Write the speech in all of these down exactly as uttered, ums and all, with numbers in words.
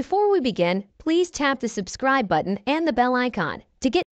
Before we begin, please tap the subscribe button and the bell icon to get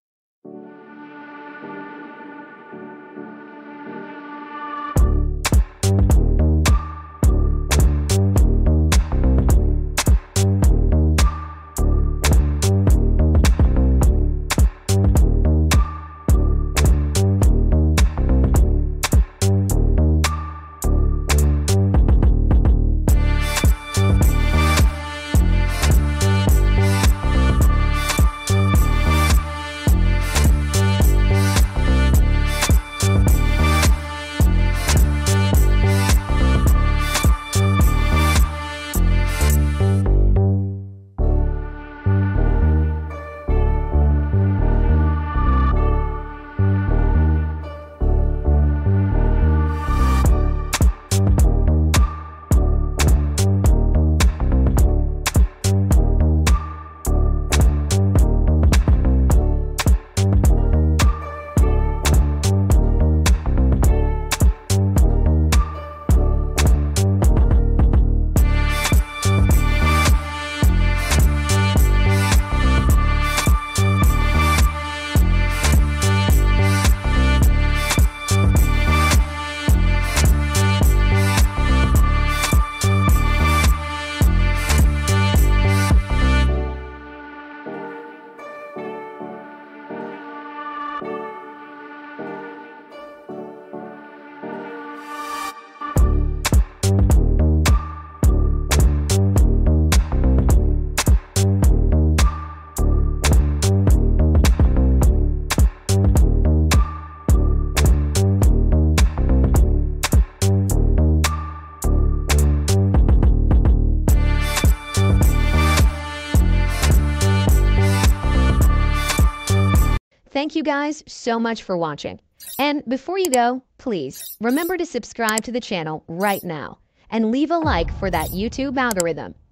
Thank you guys so much for watching. And before you go, please remember to subscribe to the channel right now and leave a like for that YouTube algorithm.